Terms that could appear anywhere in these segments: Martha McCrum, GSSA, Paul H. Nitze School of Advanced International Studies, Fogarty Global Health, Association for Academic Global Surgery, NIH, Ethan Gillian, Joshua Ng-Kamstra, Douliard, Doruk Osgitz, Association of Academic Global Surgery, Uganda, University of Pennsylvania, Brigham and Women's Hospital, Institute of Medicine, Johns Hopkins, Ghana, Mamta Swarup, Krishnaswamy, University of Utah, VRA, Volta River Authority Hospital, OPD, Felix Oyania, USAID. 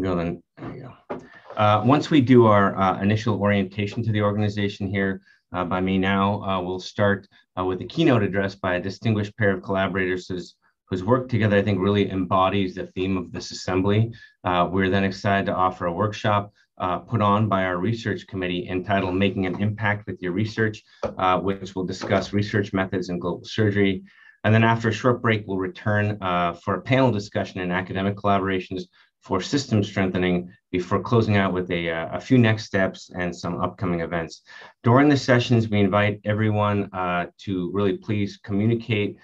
Go then. There you go. Once we do our initial orientation to the organization here by me now, we'll start with a keynote address by a distinguished pair of collaborators whose work together, I think, really embodies the theme of this assembly. We're then excited to offer a workshop put on by our research committee entitled Making an Impact with Your Research, which will discuss research methods in global surgery. And then after a short break, we'll return for a panel discussion in academic collaborations for system strengthening before closing out with a few next steps and some upcoming events. During the sessions, we invite everyone to really please communicate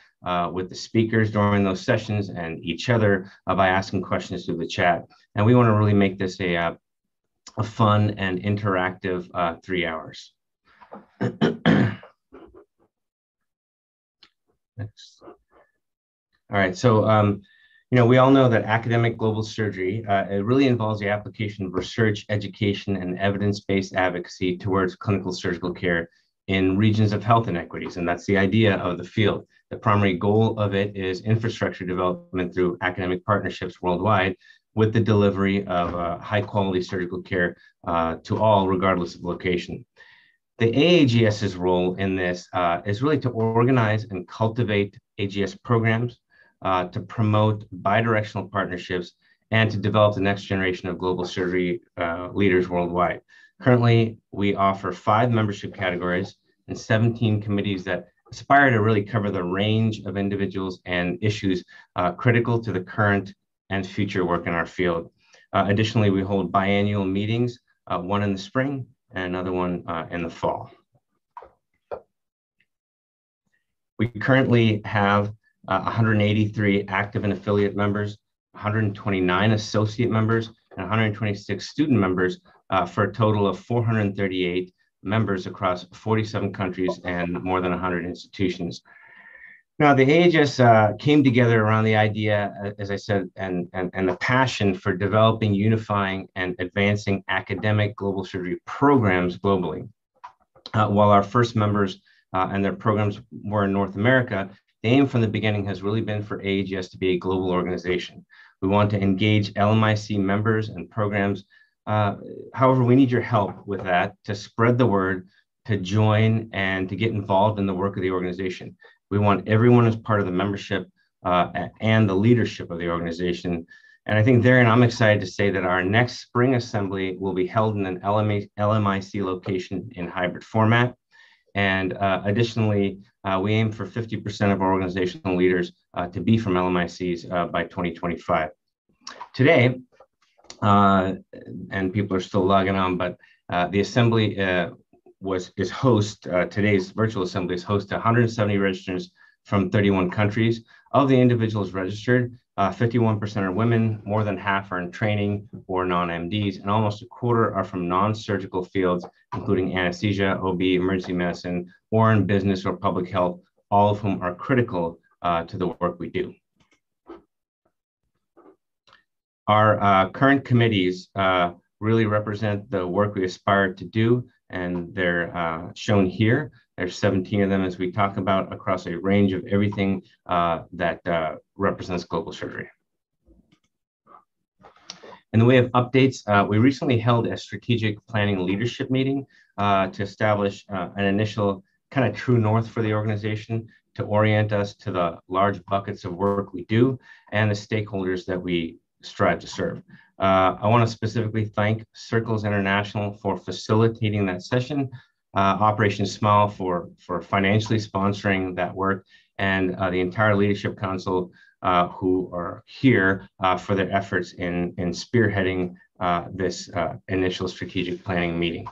with the speakers during those sessions and each other by asking questions through the chat. And we want to really make this a fun and interactive 3 hours. Next. All right, so you know, we all know that academic global surgery, it really involves the application of research, education, and evidence-based advocacy towards clinical surgical care in regions of health inequities. And that's the idea of the field. The primary goal of it is infrastructure development through academic partnerships worldwide with the delivery of high-quality surgical care to all, regardless of location. The AAGS's role in this is really to organize and cultivate AGS programs, to promote bidirectional partnerships and to develop the next generation of global surgery leaders worldwide. Currently, we offer 5 membership categories and 17 committees that aspire to really cover the range of individuals and issues critical to the current and future work in our field. Additionally, we hold biannual meetings, one in the spring and another one in the fall. We currently have 183 active and affiliate members, 129 associate members, and 126 student members for a total of 438 members across 47 countries and more than 100 institutions. Now, the AAGS came together around the idea, as I said, and the passion for developing, unifying, and advancing academic global surgery programs globally. While our first members and their programs were in North America, the aim from the beginning has really been for AAGS to be a global organization. We want to engage LMIC members and programs. However, we need your help with that to spread the word, to join, and to get involved in the work of the organization. We want everyone as part of the membership and the leadership of the organization. And I think therein, I'm excited to say that our next spring assembly will be held in an LMIC location in hybrid format. And additionally, we aim for 50% of our organizational leaders to be from LMICs by 2025. Today, and people are still logging on, but the assembly today's virtual assembly is host to 170 registrants from 31 countries. Of the individuals registered, 51% are women, more than half are in training or non-MDs, and almost a quarter are from non-surgical fields, including anesthesia, OB, emergency medicine, or in business or public health, all of whom are critical to the work we do. Our current committees really represent the work we aspire to do, and they're shown here. There's 17 of them as we talk about across a range of everything that represents global surgery. In the way of updates, we recently held a strategic planning leadership meeting to establish an initial kind of true north for the organization, to orient us to the large buckets of work we do and the stakeholders that we strive to serve. I want to specifically thank Circles International for facilitating that session, Operation Smile for financially sponsoring that work, and the entire Leadership Council who are here for their efforts in spearheading this initial strategic planning meeting.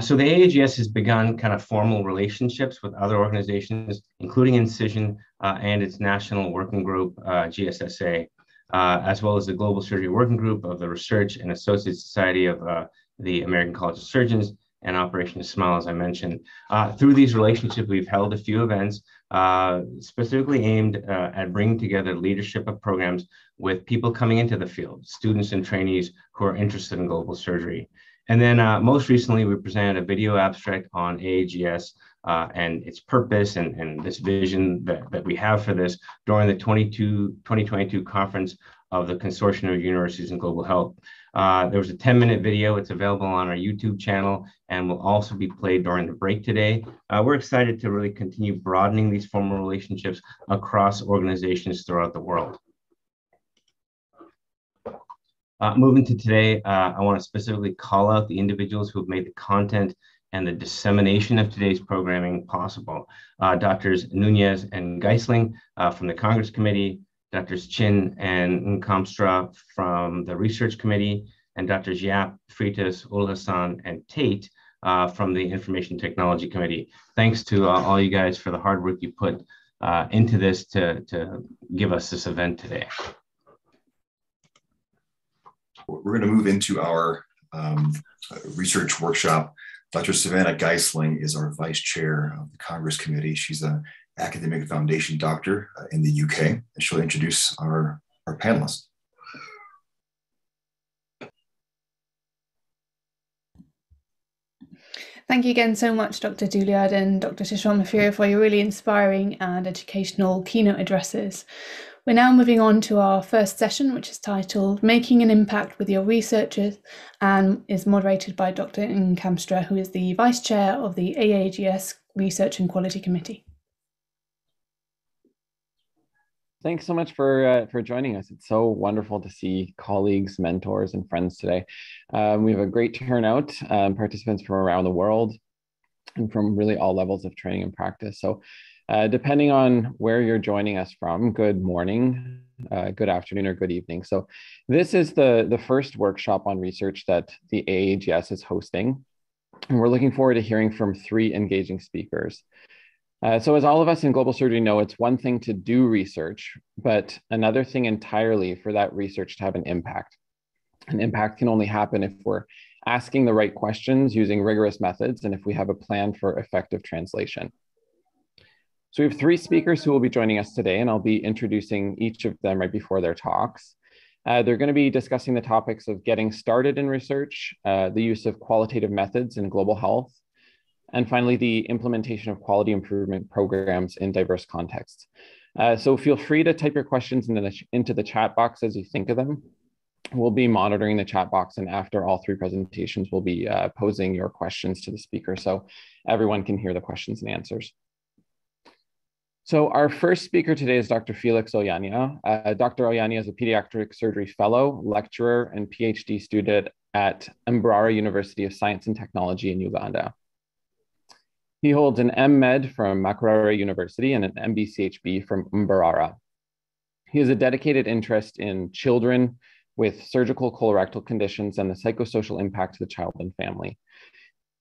So the AAGS has begun kind of formal relationships with other organizations, including Incision and its national working group, GSSA, as well as the Global Surgery Working Group of the Research and Associate Society of the American College of Surgeons, and Operation Smile, as I mentioned. Through these relationships, we've held a few events specifically aimed at bringing together leadership of programs with people coming into the field, students and trainees who are interested in global surgery. And then most recently, we presented a video abstract on AAGS and its purpose and this vision that we have for this during the 2022 conference of the Consortium of Universities in Global Health. There was a 10-minute video. It's available on our YouTube channel and will also be played during the break today. We're excited to really continue broadening these formal relationships across organizations throughout the world. Moving to today, I want to specifically call out the individuals who have made the content and the dissemination of today's programming possible. Doctors Nunez and Gysling from the Congress Committee, Drs. Chin and Ng-Kamstra from the Research Committee, and Drs. Yap, Freitas, Ulhasan, and Tate from the Information Technology Committee. Thanks to all you guys for the hard work you put into this to give us this event today. We're going to move into our research workshop. Dr. Savannah Gysling is our vice chair of the Congress Committee. She's an academic foundation doctor in the UK, and she'll introduce our panelists. Thank you again so much, Dr. Douliard and Dr. Tishwan Mathura, for your really inspiring and educational keynote addresses. We're now moving on to our first session, which is titled Making an Impact with Your Researchers, and is moderated by Dr. Ng-Kamstra, who is the Vice Chair of the AAGS Research and Quality Committee. Thanks so much for joining us. It's so wonderful to see colleagues, mentors, and friends today. We have a great turnout, participants from around the world and from really all levels of training and practice. So, depending on where you're joining us from, good morning, good afternoon, or good evening. So this is the first workshop on research that the AAGS is hosting. And we're looking forward to hearing from 3 engaging speakers. So as all of us in global surgery know, it's one thing to do research, but another thing entirely for that research to have an impact. An impact can only happen if we're asking the right questions, using rigorous methods, and if we have a plan for effective translation. So we have 3 speakers who will be joining us today, and I'll be introducing each of them right before their talks. They're going to be discussing the topics of getting started in research, the use of qualitative methods in global health, and finally, the implementation of quality improvement programs in diverse contexts. So feel free to type your questions into the chat box as you think of them. We'll be monitoring the chat box, and after all 3 presentations, we'll be posing your questions to the speaker so everyone can hear the questions and answers. So our first speaker today is Dr. Felix Oyania. Dr. Oyania is a pediatric surgery fellow, lecturer, and PhD student at Mbarara University of Science and Technology in Uganda. He holds an M.Med from Makerere University and an MBCHB from Mbarara. He has a dedicated interest in children with surgical colorectal conditions and the psychosocial impact to the child and family.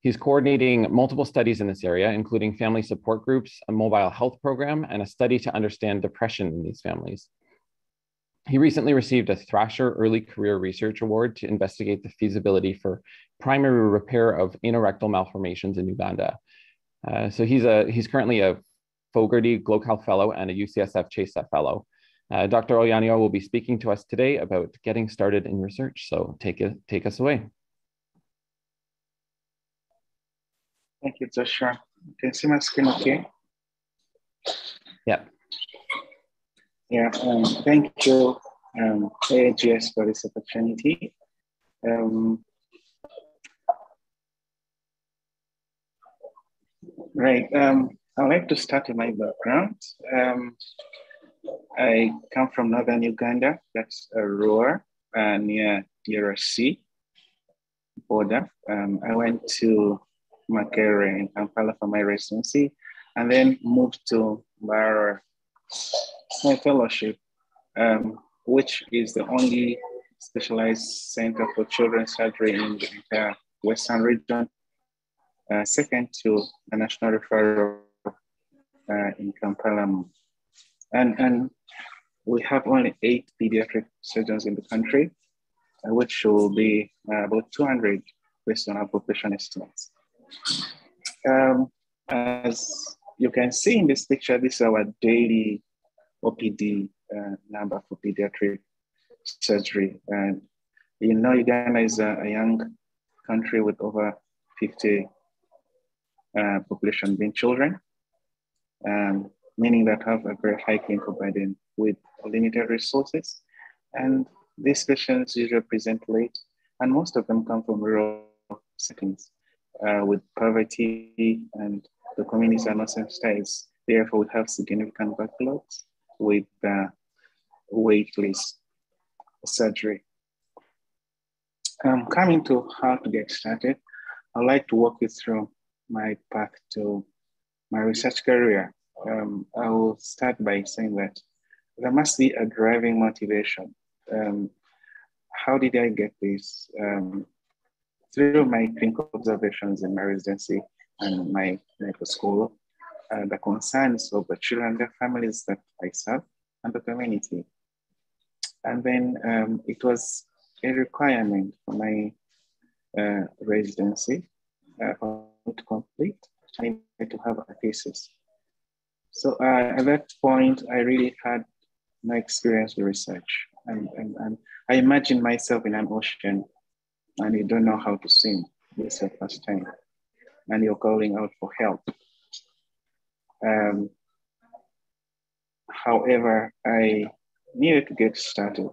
He's coordinating multiple studies in this area, including family support groups, a mobile health program, and a study to understand depression in these families. He recently received a Thrasher Early Career Research Award to investigate the feasibility for primary repair of anorectal malformations in Uganda. So he's currently a Fogarty Global Health Fellow and a UCSF Chase Fellow. Dr. Oyania will be speaking to us today about getting started in research. So take us away. Thank you, Joshua. Can you see my screen okay? Yeah. Yeah, thank you, AAGS, for this opportunity. I'd like to start with my background. I come from northern Uganda, that's Arua, near DRC border. I went to Makerere in Kampala for my residency, and then moved to Mbarara for my fellowship, which is the only specialized center for children's surgery in the entire Western region, second to a national referral in Kampala. And we have only 8 pediatric surgeons in the country, which will be about 200 based on our population estimates. As you can see in this picture, this is our daily OPD number for pediatric surgery. And you know, Uganda is a young country with over 50 population being children, meaning that have a very high clinical burden with limited resources. And these patients usually present late, and most of them come from rural settings with poverty, and the communities are not sensitized. Therefore, we have significant backlogs with waitlist surgery. Coming to how to get started, I'd like to walk you through my path to my research career. I will start by saying that there must be a driving motivation. How did I get this? Through my clinical observations in my residency and my medical school, the concerns of the children, their families that I serve, and the community. And then it was a requirement for my residency to complete. I needed to have a thesis. So at that point, I really had no experience with research. And I imagine myself in an ocean and you don't know how to swim. It's your first time. And you're calling out for help. However, I needed to get started.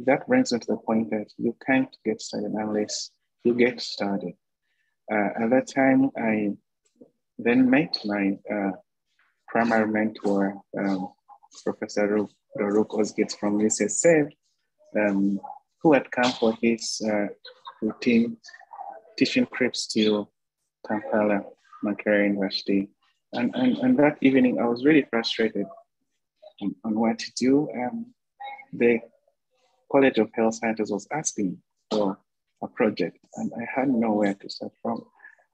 That brings me to the point that you can't get started unless you get started. At that time, I then met my primary mentor, Professor Doruk Osgitz from UCSF, who had come for his routine teaching trips to Kampala, Makerere University. And that evening, I was really frustrated on what to do. The College of Health Sciences was asking for a project, and I had nowhere to start from.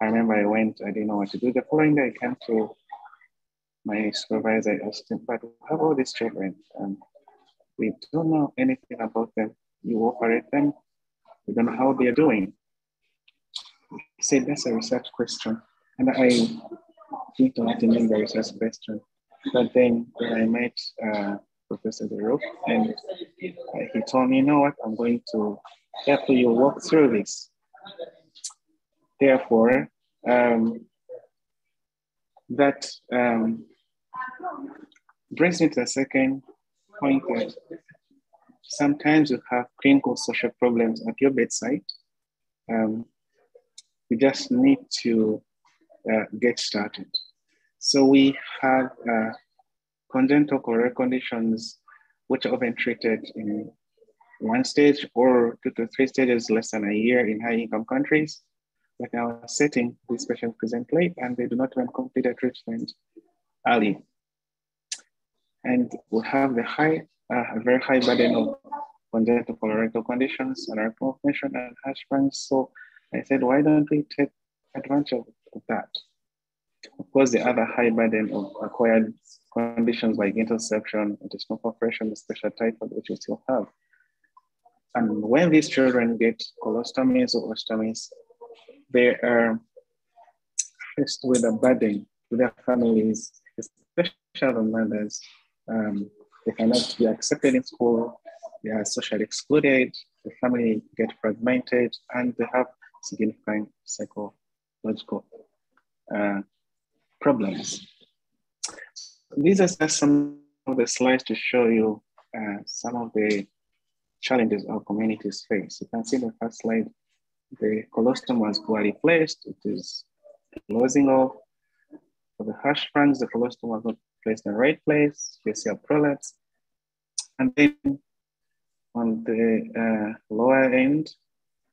I remember I went, I didn't know what to do. The following day, I came to my supervisor, I asked him, but we have all these children, we don't know anything about them. You operate them, we don't know how they're doing. He said, that's a research question. And I didn't want to name the research question. But then when I met Professor Derop, and he told me, you know what, I'm going to help you walk through this. Therefore, that brings me to the second point that sometimes you have clinical social problems at your bedside. You just need to get started. So we have congenital colorectal conditions which are often treated in one stage or 2 to 3 stages less than a year in high-income countries. But in our setting, these patients present late and they do not even complete a treatment early. And we have the high, a very high burden of congenital colorectal conditions and arterial function and Hirschsprung. So I said, why don't we take advantage of that? Of course, the other high burden of acquired conditions like interception, intestinal perforation, the special typhoid, which we still have. And when these children get colostomies or ostomies, they are faced with a burden to their families, especially the mothers. They cannot be accepted in school. They are socially excluded. The family get fragmented, and they have significant psychological problems. These are just some of the slides to show you some of the challenges our communities face. You can see the first slide. The colostrum was poorly placed. It is closing off. For the Hirschsprung, the colostrum was not placed in the right place. You see a prolapse. And then on the lower end,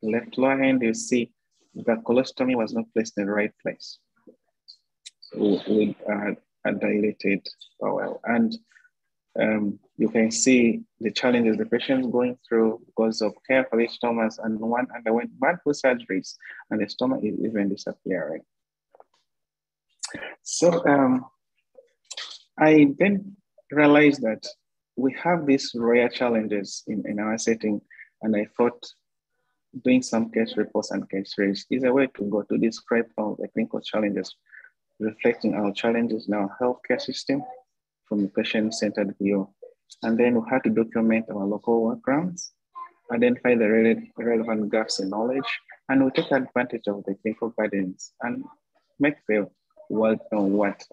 left lower end, you see the colostomy was not placed in the right place. So we had a dilated bowel. And you can see the challenges the patient's going through because of care for these stomas, and one underwent multiple surgeries, and the stoma is even disappearing. So I then realized that we have these rare challenges in our setting, and I thought doing some case reports and case series is a way to go to describe all the clinical challenges, reflecting our challenges in our healthcare system from a patient-centered view. And then we had to document our local workarounds, identify the relevant gaps in knowledge, and we take advantage of the clinical burdens and Mexico worked on what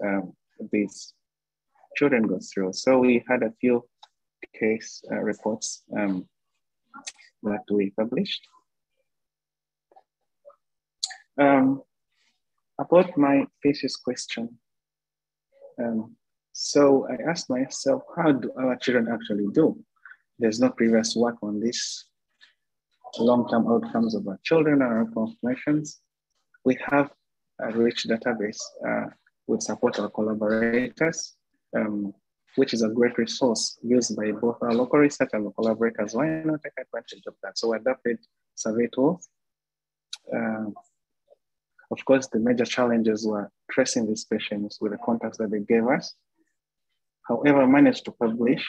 these children go through. So we had a few case reports that we published. About my thesis question. So I asked myself, how do our children actually do? There's no previous work on this. Long-term outcomes of our children and our confirmations. We have a rich database with support our collaborators, which is a great resource used by both our local research and our collaborators. Why not take advantage of that? So we adapted survey tools. Of course, the major challenges were tracing these patients with the contacts that they gave us. However, I managed to publish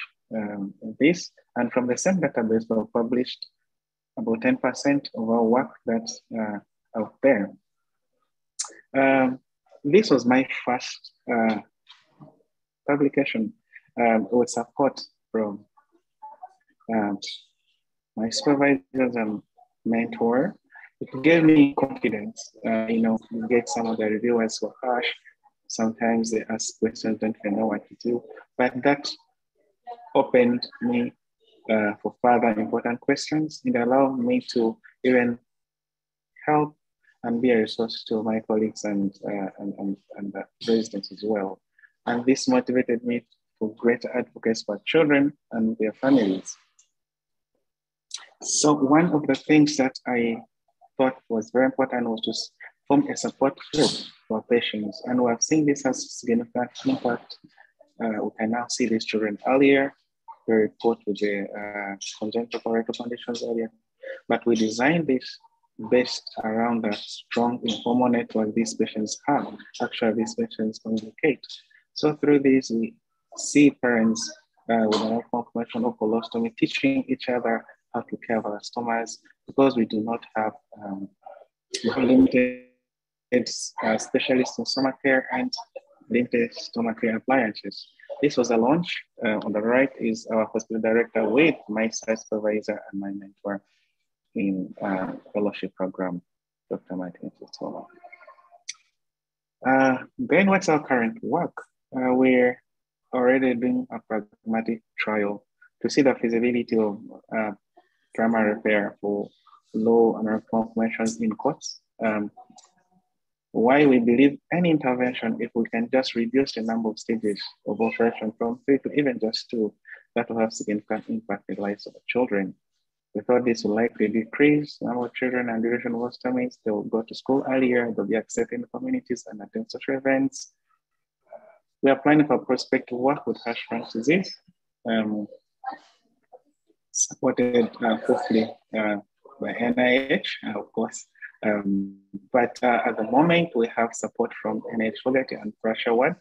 this, and from the same database we published about 10% of our work that's out there. This was my first publication with support from my supervisors and mentor. It gave me confidence, you know, you get some of the reviewers who are harsh. Sometimes they ask questions, don't even know what to do, but that opened me for further important questions. It allowed me to even help and be a resource to my colleagues and the residents as well. And this motivated me for greater advocacy for children and their families. So one of the things that I thought was very important was to form a support group for patients. And we have seen this has significant impact. We can now see these children earlier. We report with the congenital colorectal conditions earlier, but we designed this based around the strong informal network these patients have. Actually, these patients communicate. So through this, we see parents with an outcome conventional colostomy teaching each other how to care for their stomachs, because we do not have limited specialists in stomach care and limited stomach care appliances. This was a launch. On the right is our hospital director with my site supervisor and my mentor in fellowship program, Dr. Martha McCrum. Then what's our current work? We're already doing a pragmatic trial to see the feasibility of trauma repair for low and malformations in cots. Why we believe any intervention, if we can just reduce the number of stages of operation from 3 to even just 2, that will have significant impact in the lives of the children. We thought this will likely decrease the number of children and duration of ostomies. They will go to school earlier, they'll be accepted in the communities and attend social events. We are planning for prospective work with Hirschsprung disease, supported hopefully by NIH, of course. But at the moment, we have support from NIH Fogarty and Thrasher Early,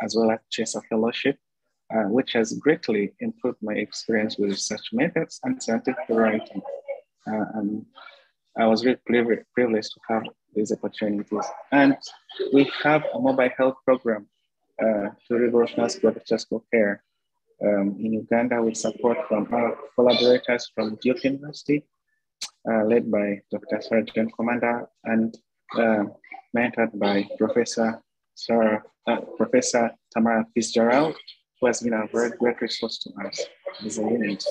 as well as Chase Fellowship, which has greatly improved my experience with research methods and scientific writing. And I was really privileged to have these opportunities. And we have a mobile health program to revolutionize global care in Uganda with support from our collaborators from Duke University, led by Dr. Sergeant Commander and mentored by Professor Tamara Fitzgerald, who has been a very great resource to us as a unit.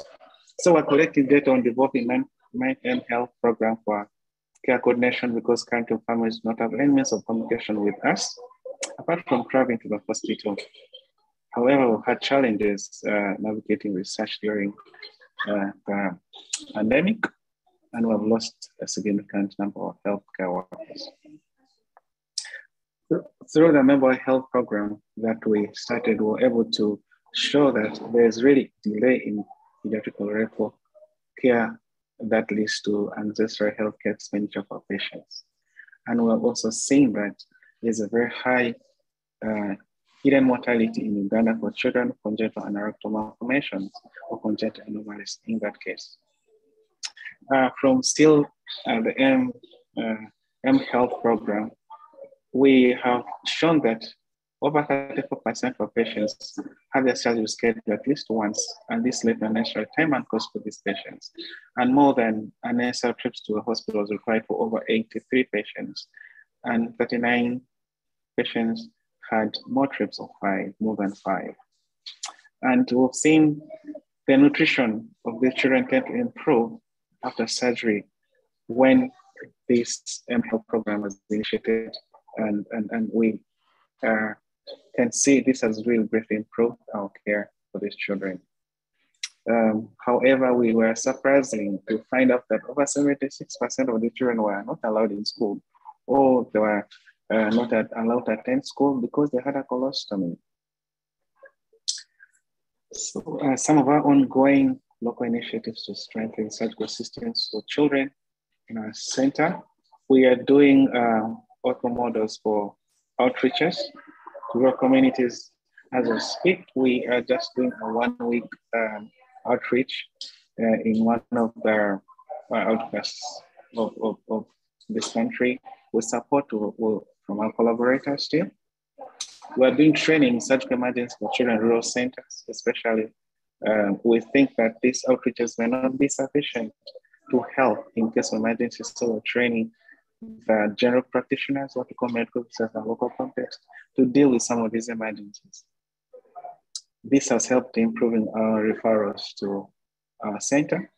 So we're collecting data on developing mind and health program for care coordination, because currently families do not have any means of communication with us, apart from traveling to the hospital. However, we had challenges navigating research during the pandemic, and we've lost a significant number of healthcare workers. Through the member health program that we started, we were able to show that there's really delay in pediatric colorectal care that leads to unnecessary healthcare expenditure for patients. And we're also seeing that there's a very high hidden mortality in Uganda for children with congenital and rectal malformations or congenital anomalies in that case. From still the M Health program, we have shown that over 34% of patients have their surgery scheduled at least once, and this led to unnecessary time and cost for these patients. And more than unnecessary trips to the hospital was required for over 83 patients, and 39 patients had more trips of five, more than five. And we've seen the nutrition of the children tend to improve after surgery when this health program was initiated, and we can see this has really greatly improved our care for these children. However, we were surprising to find out that over 76% of the children were not allowed in school, or they were not allowed to attend school because they had a colostomy. So some of our ongoing local initiatives to strengthen surgical assistance for children in our center, we are doing outcome models for outreaches to rural communities. As we speak, we are just doing a 1 week outreach in one of the outcasts of this country with support from our collaborators team. We're doing training in surgical emergency for children in rural centers, especially. We think that these outreaches may not be sufficient to help in case of emergency, so we're training the general practitioners, what we call medical officers in the local context, to deal with some of these emergencies. This has helped improving our referrals to our center,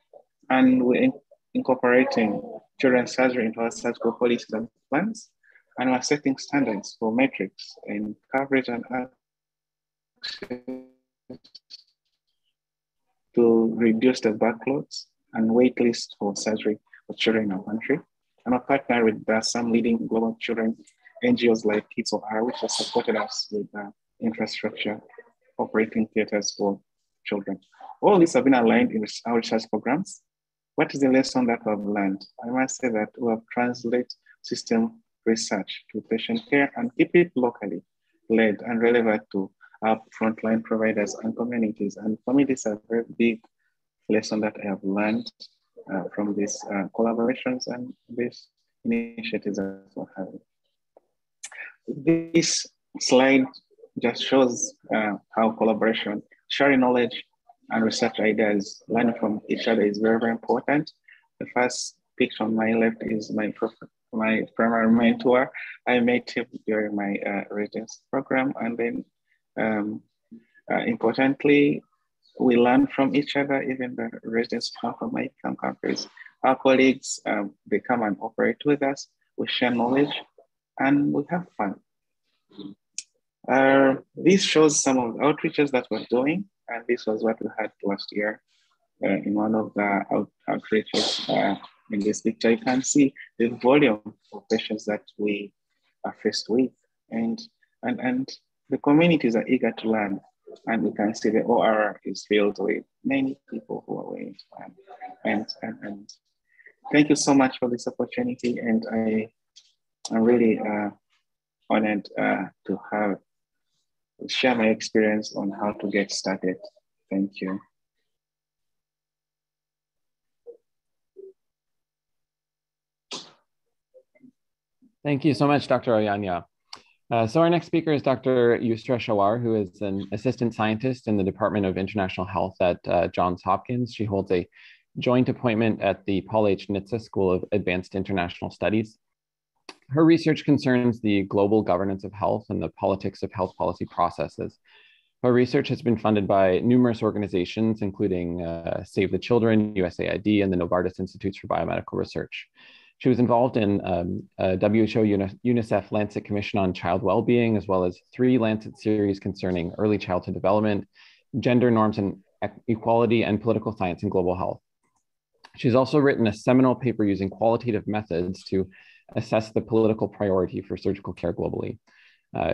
and we're incorporating children's surgery into our surgical policies and plans, and we're setting standards for metrics in coverage and access to reduce the backlogs and wait lists for surgery for children in our country. And I partner with some leading global children NGOs like Kids of Iowa, which has supported us with infrastructure, operating theaters for children. All these have been aligned in our research programs. What is the lesson that we've learned? I must say that we have translated system research to patient care and keep it locally led and relevant to our frontline providers and communities. And for me, this is a very big lesson that I have learned from these collaborations and these initiatives as well. This slide just shows how collaboration, sharing knowledge and research ideas, learning from each other is very, very important. The first picture on my left is my primary mentor. I met him during my residency program, and then importantly, we learn from each other. Even the residents come from my countries. Our colleagues, they come and operate with us. We share knowledge and we have fun. This shows some of the outreaches that we're doing. And this was what we had last year in one of the outreaches. In this picture, you can see the volume of patients that we are faced with. And the communities are eager to learn. And we can see the OR is filled with many people who are waiting to learn. And thank you so much for this opportunity. And I'm really honored to share my experience on how to get started. Thank you. Thank you so much, Dr. Oyania. So our next speaker is Dr. Yusra Shawar, who is an assistant scientist in the Department of International Health at Johns Hopkins. She holds a joint appointment at the Paul H. Nitze School of Advanced International Studies. Her research concerns the global governance of health and the politics of health policy processes. Her research has been funded by numerous organizations, including Save the Children, USAID, and the Novartis Institutes for Biomedical Research. She was involved in WHO UNICEF Lancet Commission on Child Wellbeing, as well as 3 Lancet series concerning early childhood development, gender norms and equality, and political science and global health. She's also written a seminal paper using qualitative methods to assess the political priority for surgical care globally.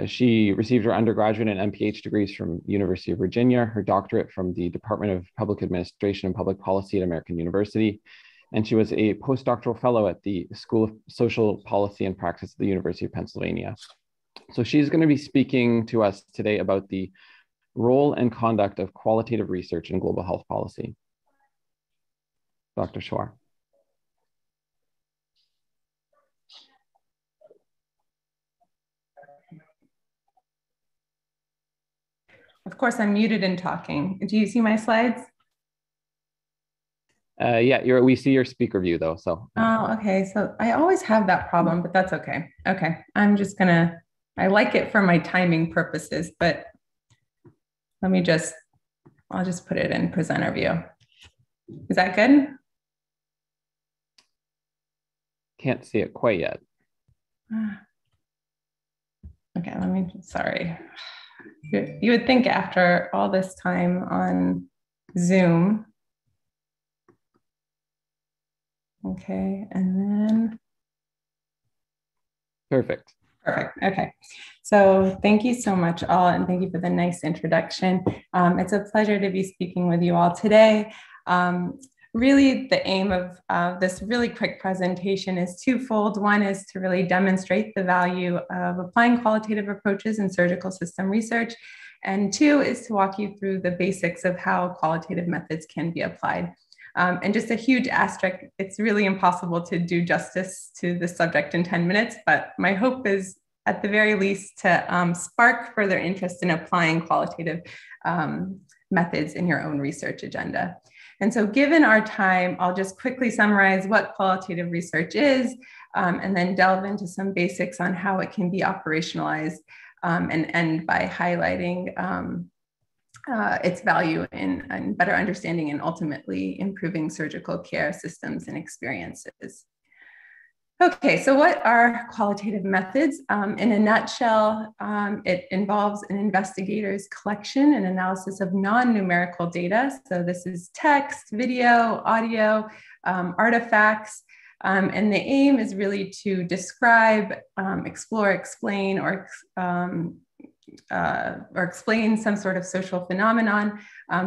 She received her undergraduate and MPH degrees from University of Virginia, her doctorate from the Department of Public Administration and Public Policy at American University, and she was a postdoctoral fellow at the School of Social Policy and Practice at the University of Pennsylvania. So she's going to be speaking to us today about the role and conduct of qualitative research in global health policy. Dr. Shawar. Of course, I'm muted and talking. Do you see my slides? Yeah, we see your speaker view though, so. Oh, okay, so I always have that problem, but that's okay. Okay, I'm just gonna I like it for my timing purposes, but let me just, I'll just put it in presenter view. Is that good? Can't see it quite yet. Okay, let me, sorry. You would think after all this time on Zoom. Okay, and then. Perfect. Perfect. Okay. So thank you so much all, and thank you for the nice introduction. It's a pleasure to be speaking with you all today. Really, the aim of this really quick presentation is twofold. One is to really demonstrate the value of applying qualitative approaches in surgical system research, and two is to walk you through the basics of how qualitative methods can be applied. And just a huge asterisk, it's really impossible to do justice to the subject in 10 minutes, but my hope is at the very least to spark further interest in applying qualitative methods in your own research agenda. And so given our time, I'll just quickly summarize what qualitative research is, and then delve into some basics on how it can be operationalized, and end by highlighting its value in better understanding and ultimately improving surgical care systems and experiences. Okay, so what are qualitative methods? In a nutshell, it involves an investigator's collection and analysis of non-numerical data. So this is text, video, audio, artifacts, and the aim is really to describe, explore, explain, or explain some sort of social phenomenon,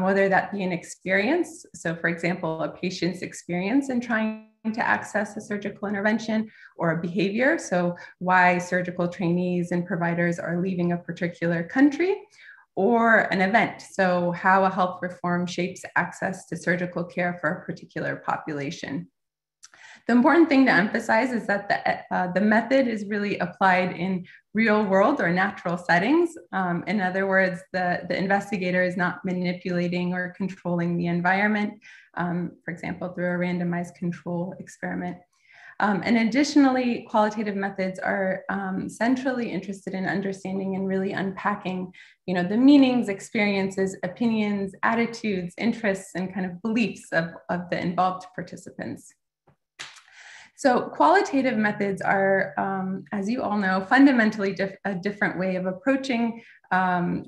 whether that be an experience. So for example, a patient's experience in trying to access a surgical intervention, or a behavior. So why surgical trainees and providers are leaving a particular country, or an event. So how a health reform shapes access to surgical care for a particular population. The important thing to emphasize is that the method is really applied in real world or natural settings. In other words, the investigator is not manipulating or controlling the environment, for example, through a randomized control experiment. And additionally, qualitative methods are centrally interested in understanding and really unpacking, the meanings, experiences, opinions, attitudes, interests, and kind of beliefs of the involved participants. So qualitative methods are, as you all know, fundamentally a different way of approaching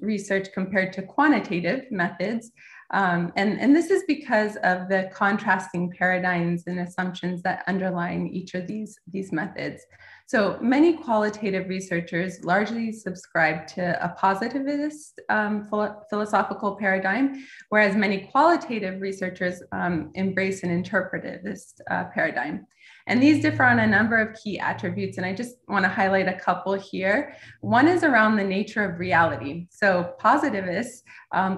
research compared to quantitative methods. And this is because of the contrasting paradigms and assumptions that underline each of these methods. So many qualitative researchers largely subscribe to a positivist philosophical paradigm, whereas many qualitative researchers embrace an interpretivist paradigm. And these differ on a number of key attributes, and I just want to highlight a couple here. One is around the nature of reality. So positivists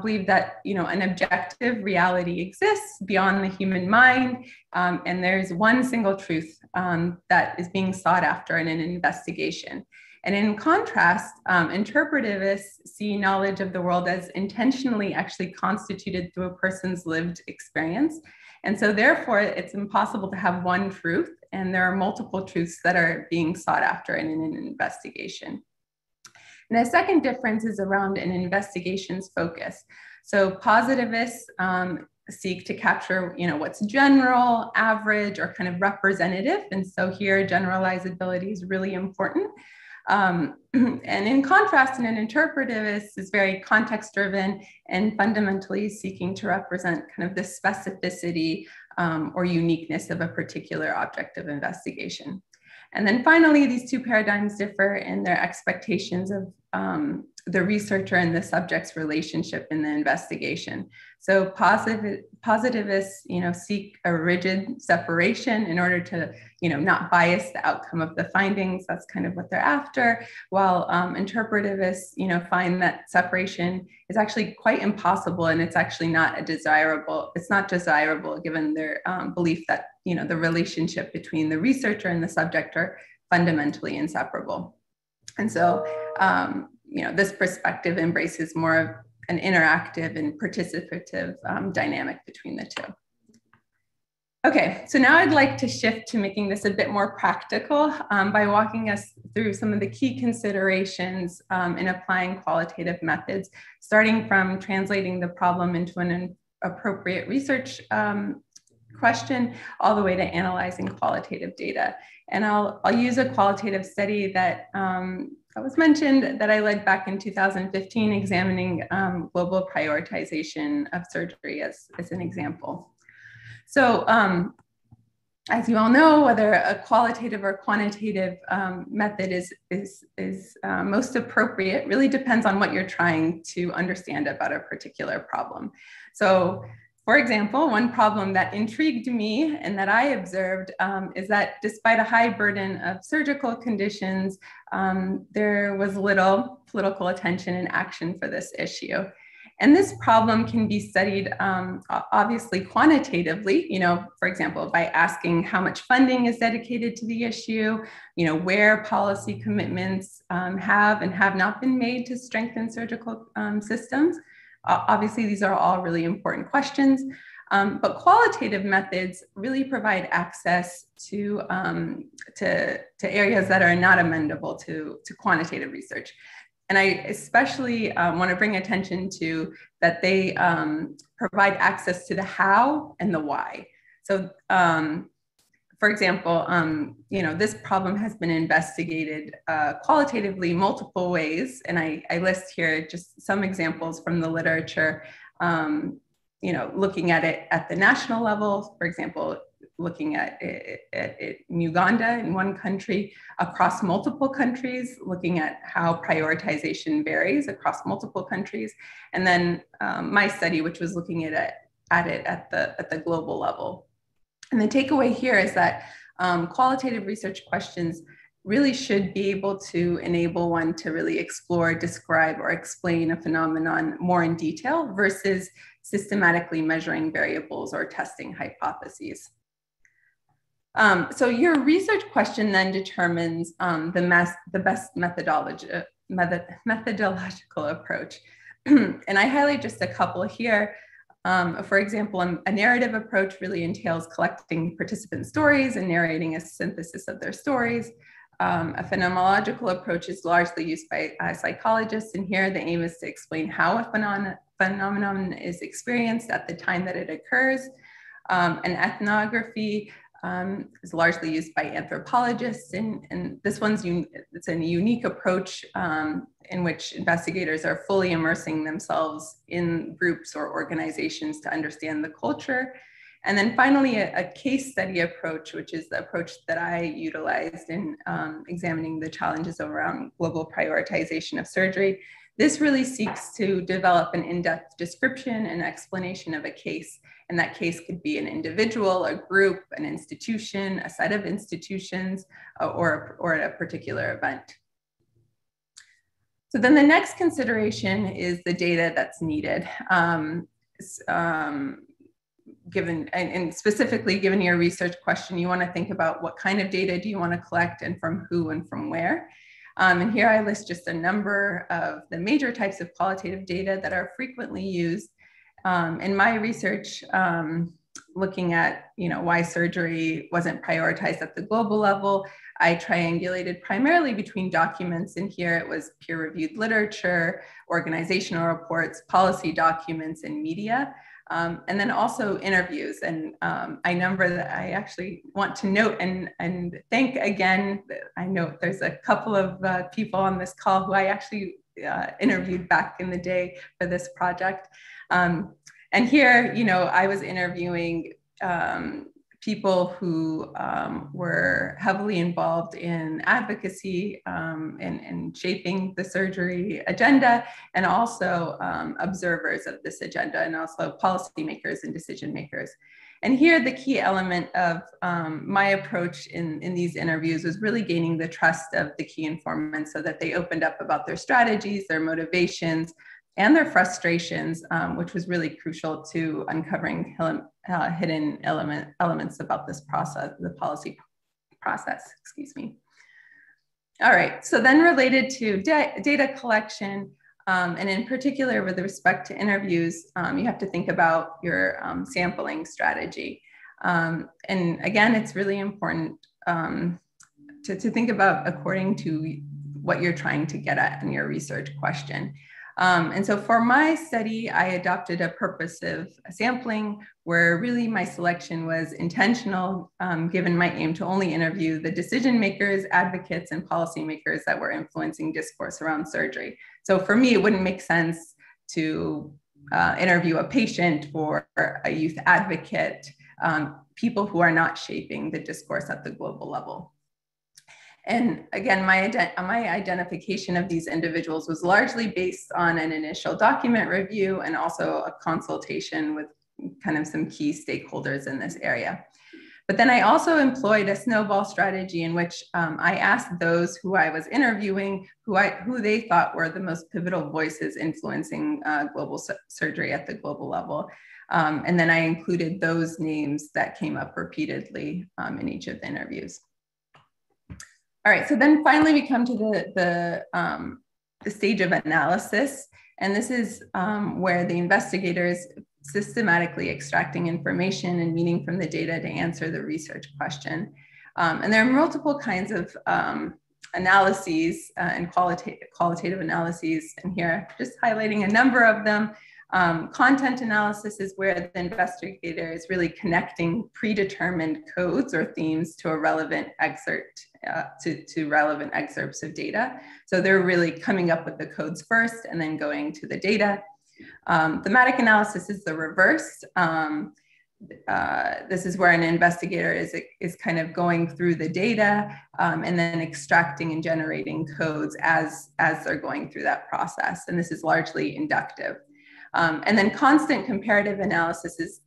believe that an objective reality exists beyond the human mind, and there's one single truth that is being sought after in an investigation. And in contrast, interpretivists see knowledge of the world as intentionally actually constituted through a person's lived experience. And so therefore, it's impossible to have one truth, and there are multiple truths that are being sought after in an investigation. And the second difference is around an investigation's focus. So positivists seek to capture, what's general, average, or kind of representative. And so here, generalizability is really important. And in contrast, an interpretivist is very context-driven and fundamentally seeking to represent kind of the specificity or uniqueness of a particular object of investigation. And then finally, these two paradigms differ in their expectations of the researcher and the subject's relationship in the investigation. So positivists, seek a rigid separation in order to, not bias the outcome of the findings. That's kind of what they're after. While interpretivists, find that separation is actually quite impossible, and it's actually not desirable given their belief that, the relationship between the researcher and the subject are fundamentally inseparable. And so, this perspective embraces more of an interactive and participative dynamic between the two. Okay, so now I'd like to shift to making this a bit more practical by walking us through some of the key considerations in applying qualitative methods, starting from translating the problem into an appropriate research question all the way to analyzing qualitative data. And I'll use a qualitative study that was mentioned that I led back in 2015, examining global prioritization of surgery as an example. So as you all know, whether a qualitative or quantitative method is most appropriate really depends on what you're trying to understand about a particular problem. So for example, one problem that intrigued me and that I observed is that despite a high burden of surgical conditions, there was little political attention and action for this issue. And this problem can be studied obviously quantitatively, you know, for example, by asking how much funding is dedicated to the issue, you know, where policy commitments have and have not been made to strengthen surgical systems. Obviously, these are all really important questions, but qualitative methods really provide access to areas that are not amenable to quantitative research. And I especially want to bring attention to that they provide access to the how and the why. So for example, you know, this problem has been investigated qualitatively multiple ways. And I list here just some examples from the literature, you know, looking at it at the national level, for example, looking at it in Uganda in one country, across multiple countries, looking at how prioritization varies across multiple countries. And then my study, which was looking at it at the global level. And the takeaway here is that qualitative research questions really should be able to enable one to really explore, describe, or explain a phenomenon more in detail versus systematically measuring variables or testing hypotheses. So your research question then determines the best methodological approach. And I highlight just a couple here. For example, a narrative approach really entails collecting participant stories and narrating a synthesis of their stories. A phenomenological approach is largely used by psychologists, and here the aim is to explain how a phenomenon is experienced at the time that it occurs. An ethnography is largely used by anthropologists, and this one's it's a unique approach in which investigators are fully immersing themselves in groups or organizations to understand the culture. And then finally, a case study approach, which is the approach that I utilized in examining the challenges around global prioritization of surgery. This really seeks to develop an in-depth description and explanation of a case. And that case could be an individual, a group, an institution, a set of institutions, or a particular event. So then the next consideration is the data that's needed. And specifically given your research question, you want to think about what kind of data do you want to collect and from who and from where. And here I list just a number of the major types of qualitative data that are frequently used in my research, looking at, you know, why surgery wasn't prioritized at the global level. I triangulated primarily between documents, and here it was peer-reviewed literature, organizational reports, policy documents, and media. And then also interviews, and I actually want to note and thank again. I know there's a couple of people on this call who I actually interviewed back in the day for this project. And here, you know, I was interviewing people who were heavily involved in advocacy and shaping the surgery agenda, and also observers of this agenda, and also policymakers and decision makers. And here the key element of my approach in these interviews was really gaining the trust of the key informants so that they opened up about their strategies, their motivations, and their frustrations, which was really crucial to uncovering hidden elements about this process, the policy process, excuse me. All right, so then related to data collection, and in particular with respect to interviews, you have to think about your sampling strategy. And again, it's really important to think about according to what you're trying to get at in your research question. And so for my study, I adopted a purposive sampling where really my selection was intentional, given my aim to only interview the decision makers, advocates, and policymakers that were influencing discourse around surgery. So for me, it wouldn't make sense to interview a patient or a youth advocate, people who are not shaping the discourse at the global level. And again, my identification of these individuals was largely based on an initial document review and also a consultation with kind of some key stakeholders in this area. But then I also employed a snowball strategy in which I asked those who I was interviewing who they thought were the most pivotal voices influencing global surgery at the global level. And then I included those names that came up repeatedly in each of the interviews. All right, so then finally we come to the stage of analysis, and this is where the investigator is systematically extracting information and meaning from the data to answer the research question. And there are multiple kinds of analyses and qualitative analyses, and here I'm just highlighting a number of them. Content analysis is where the investigator is really connecting predetermined codes or themes to a relevant excerpt, to relevant excerpts of data. So they're really coming up with the codes first and then going to the data. Thematic analysis is the reverse. This is where an investigator is kind of going through the data and then extracting and generating codes as they're going through that process. And this is largely inductive. And then constant comparative analysis is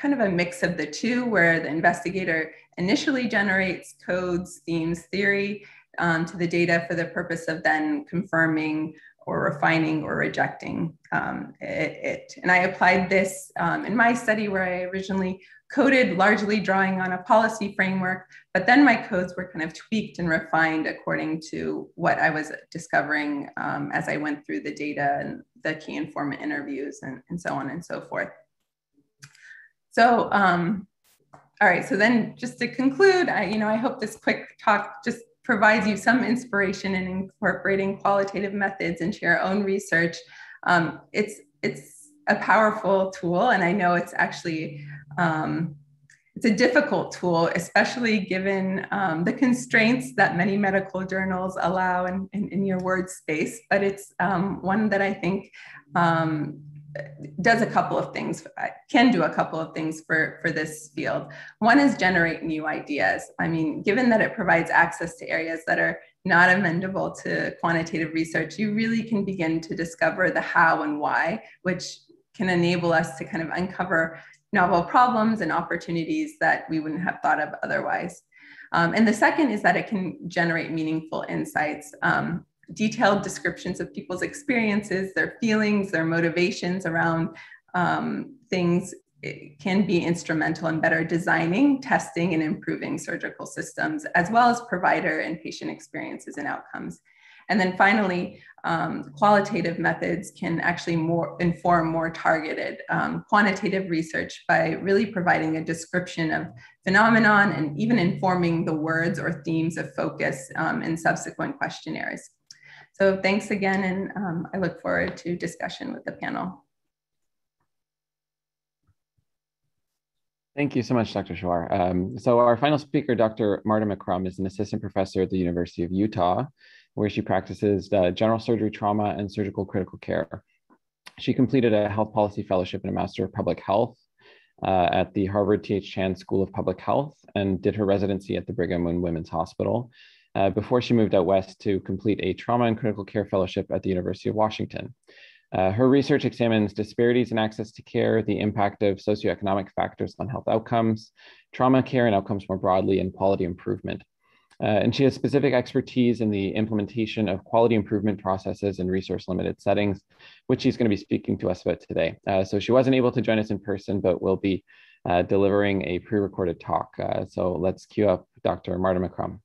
kind of a mix of the two, where the investigator initially generates codes, themes, theory to the data for the purpose of then confirming or refining or rejecting it. And I applied this in my study where I originally coded largely drawing on a policy framework, but then my codes were kind of tweaked and refined according to what I was discovering as I went through the data and the key informant interviews and so on and so forth. So, all right, so then just to conclude, I hope this quick talk just provides you some inspiration in incorporating qualitative methods into your own research. It's a powerful tool, and I know it's actually it's a difficult tool, especially given the constraints that many medical journals allow in your word space, but it's one that I think can do a couple of things for this field. One is generate new ideas. I mean, given that it provides access to areas that are not amenable to quantitative research, you really can begin to discover the how and why, which can enable us to kind of uncover novel problems and opportunities that we wouldn't have thought of otherwise. And the second is that it can generate meaningful insights, detailed descriptions of people's experiences, their feelings, their motivations around things. It can be instrumental in better designing, testing, and improving surgical systems, as well as provider and patient experiences and outcomes. And then finally, qualitative methods can actually inform more targeted quantitative research by really providing a description of phenomenon and even informing the words or themes of focus in subsequent questionnaires. So thanks again, and I look forward to discussion with the panel. Thank you so much, Dr. Shawar. So our final speaker, Dr. Martha McCrum, is an assistant professor at the University of Utah, where she practices general surgery, trauma, and surgical critical care. She completed a health policy fellowship and a Master of Public Health at the Harvard T.H. Chan School of Public Health, and did her residency at the Brigham and Women's Hospital before she moved out west to complete a trauma and critical care fellowship at the University of Washington. Her research examines disparities in access to care, the impact of socioeconomic factors on health outcomes, trauma care and outcomes more broadly, and quality improvement. And she has specific expertise in the implementation of quality improvement processes in resource-limited settings, which she's going to be speaking to us about today. So she wasn't able to join us in person, but will be delivering a pre-recorded talk. So let's queue up Dr. Martha McCrum.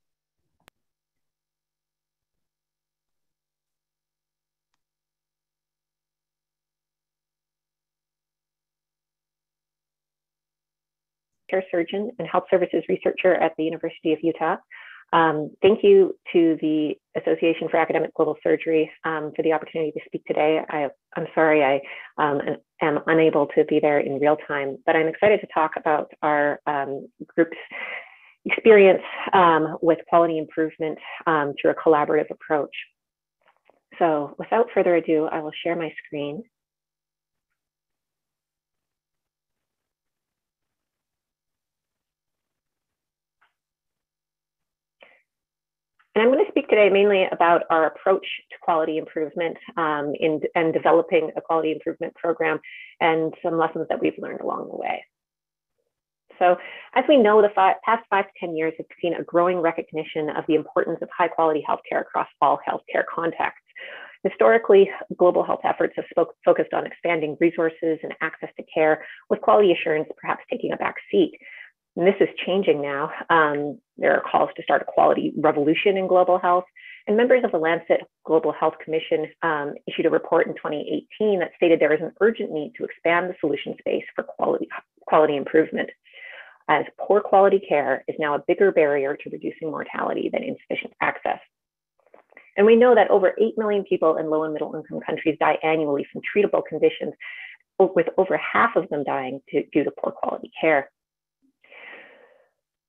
surgeon and health services researcher at the University of Utah. Thank you to the Association for Academic Global Surgery for the opportunity to speak today. I'm sorry I am unable to be there in real time, but I'm excited to talk about our group's experience with quality improvement through a collaborative approach. So without further ado, I will share my screen. And I'm going to speak today mainly about our approach to quality improvement and developing a quality improvement program and some lessons that we've learned along the way. So as we know, the past 5 to 10 years have seen a growing recognition of the importance of high quality healthcare across all healthcare contexts. Historically, global health efforts have focused on expanding resources and access to care, with quality assurance perhaps taking a back seat. And this is changing now. There are calls to start a quality revolution in global health, and members of the Lancet Global Health Commission issued a report in 2018 that stated there is an urgent need to expand the solution space for quality improvement, as poor quality care is now a bigger barrier to reducing mortality than insufficient access. And we know that over 8 million people in low and middle income countries die annually from treatable conditions, with over half of them dying due to poor quality care.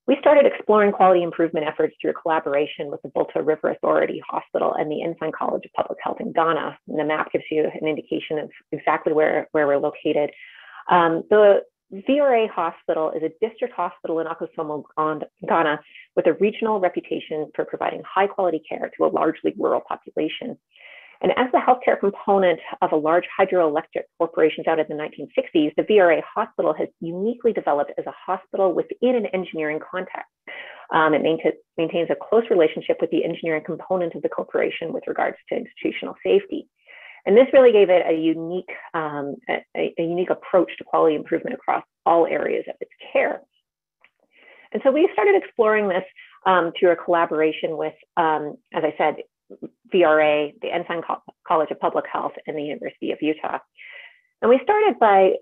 We started exploring quality improvement efforts through a collaboration with the Volta River Authority Hospital and the Ensign College of Public Health in Ghana. And the map gives you an indication of exactly where we're located. The VRA Hospital is a district hospital in Akosombo, Ghana, with a regional reputation for providing high quality care to a largely rural population. And as the healthcare component of a large hydroelectric corporation founded in the 1960s, the VRA Hospital has uniquely developed as a hospital within an engineering context. It maintains a close relationship with the engineering component of the corporation with regards to institutional safety. And this really gave it a unique approach to quality improvement across all areas of its care. And so we started exploring this through a collaboration with, as I said, VRA, the Ensign College of Public Health, and the University of Utah. And we started by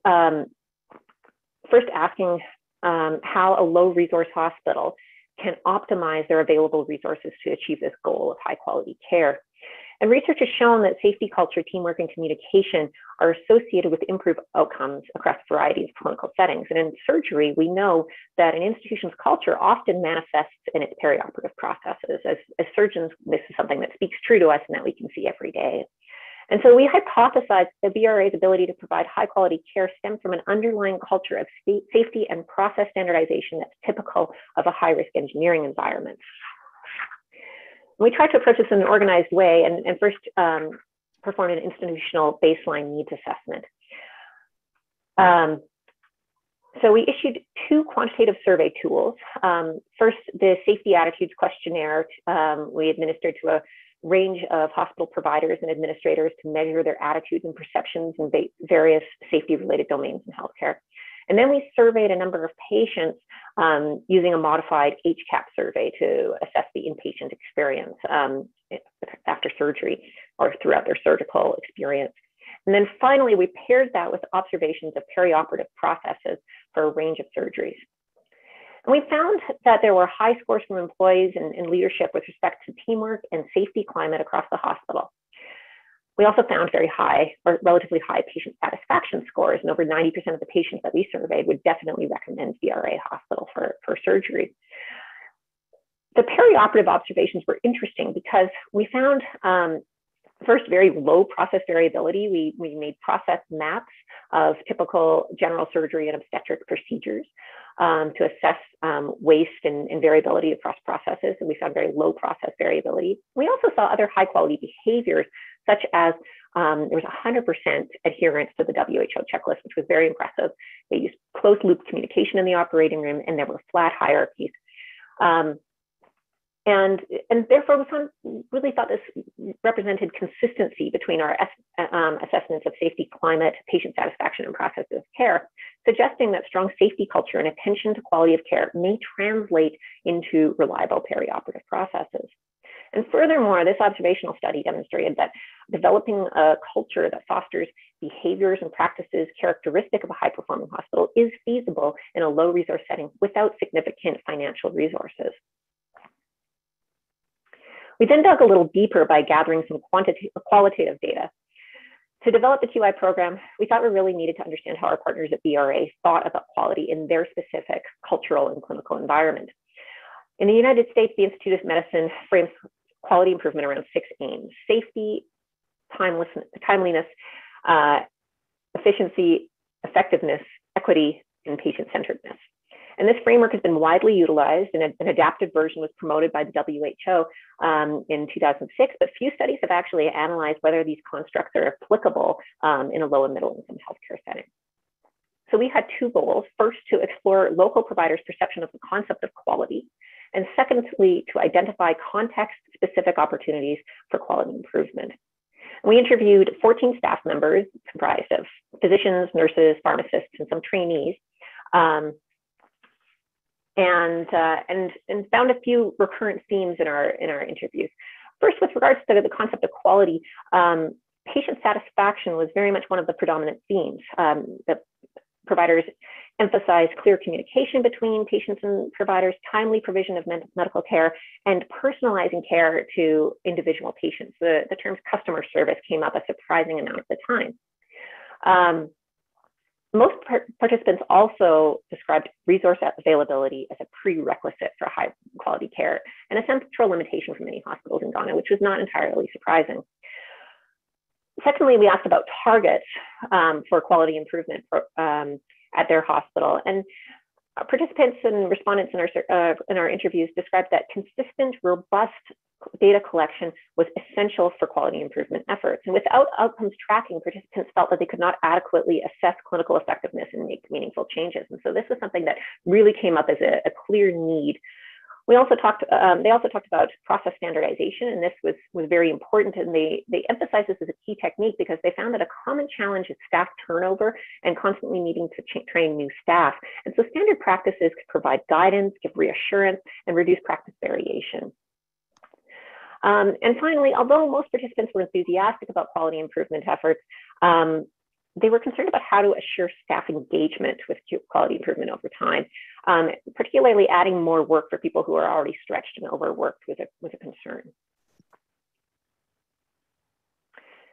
first asking how a low-resource hospital can optimize their available resources to achieve this goal of high-quality care. And research has shown that safety culture, teamwork, and communication are associated with improved outcomes across a variety of clinical settings. And in surgery, we know that an institution's culture often manifests in its perioperative processes. As surgeons, this is something that speaks true to us and that we can see every day. And so we hypothesized the VRA's ability to provide high-quality care stemmed from an underlying culture of safety and process standardization that's typical of a high-risk engineering environment. We tried to approach this in an organized way and first performed an institutional baseline needs assessment. So we issued two quantitative survey tools. First, the safety attitudes questionnaire we administered to a range of hospital providers and administrators to measure their attitudes and perceptions in various safety-related domains in healthcare. And then we surveyed a number of patients using a modified HCAP survey to assess the inpatient experience after surgery or throughout their surgical experience. And then finally, we paired that with observations of perioperative processes for a range of surgeries. And we found that there were high scores from employees and leadership with respect to teamwork and safety climate across the hospital. We also found very high or relatively high patient satisfaction scores, and over 90% of the patients that we surveyed would definitely recommend VRA Hospital for surgery. The perioperative observations were interesting because we found first, very low process variability. We made process maps of typical general surgery and obstetric procedures to assess waste and variability across processes. And we found very low process variability. We also saw other high quality behaviors, such as there was 100% adherence to the WHO checklist, which was very impressive. They used closed loop communication in the operating room, and there were flat hierarchies. And therefore, we really thought this represented consistency between our assessments of safety, climate, patient satisfaction, and processes of care, suggesting that strong safety culture and attention to quality of care may translate into reliable perioperative processes. And furthermore, this observational study demonstrated that developing a culture that fosters behaviors and practices characteristic of a high-performing hospital is feasible in a low-resource setting without significant financial resources. We then dug a little deeper by gathering some qualitative data. To develop the QI program, we thought we really needed to understand how our partners at BRA thought about quality in their specific cultural and clinical environment. In the United States, the Institute of Medicine frames quality improvement around 6 aims: safety, timeliness, efficiency, effectiveness, equity, and patient-centeredness. And this framework has been widely utilized, and an adapted version was promoted by the WHO in 2006, but few studies have actually analyzed whether these constructs are applicable in a low and middle income healthcare setting. So we had 2 goals: first, to explore local providers' perception of the concept of quality, and secondly, to identify context-specific opportunities for quality improvement. We interviewed 14 staff members comprised of physicians, nurses, pharmacists, and some trainees, and found a few recurrent themes in our interviews. First, with regards to the concept of quality, patient satisfaction was very much one of the predominant themes. That providers emphasized clear communication between patients and providers, timely provision of medical care, and personalizing care to individual patients. The terms customer service came up a surprising amount of the time. Most participants also described resource availability as a prerequisite for high quality care and a central limitation for many hospitals in Ghana, which was not entirely surprising. Secondly, we asked about targets for quality improvement at their hospital, and participants and respondents in our interviews described that consistent, robust data collection was essential for quality improvement efforts. And without outcomes tracking, participants felt that they could not adequately assess clinical effectiveness and make meaningful changes. And so this was something that really came up as a clear need. We also talked, they also talked about process standardization, and this was very important, and they emphasized this as a key technique because they found that a common challenge is staff turnover and constantly needing to train new staff. And so standard practices could provide guidance, give reassurance, and reduce practice variation. And finally, although most participants were enthusiastic about quality improvement efforts, they were concerned about how to assure staff engagement with quality improvement over time. Particularly adding more work for people who are already stretched and overworked was a concern.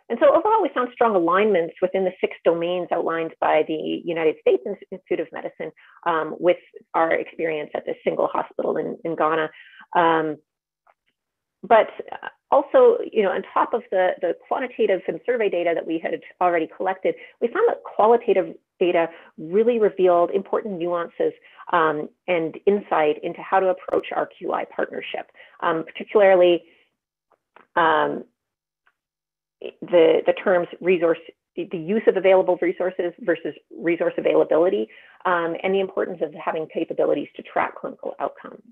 And so overall, we found strong alignments within the 6 domains outlined by the United States Institute of Medicine with our experience at this single hospital in Ghana. But also, you know, on top of the quantitative and survey data that we had already collected, we found that qualitative data really revealed important nuances and insight into how to approach our QI partnership, particularly the terms resource, the use of available resources versus resource availability, and the importance of having capabilities to track clinical outcomes.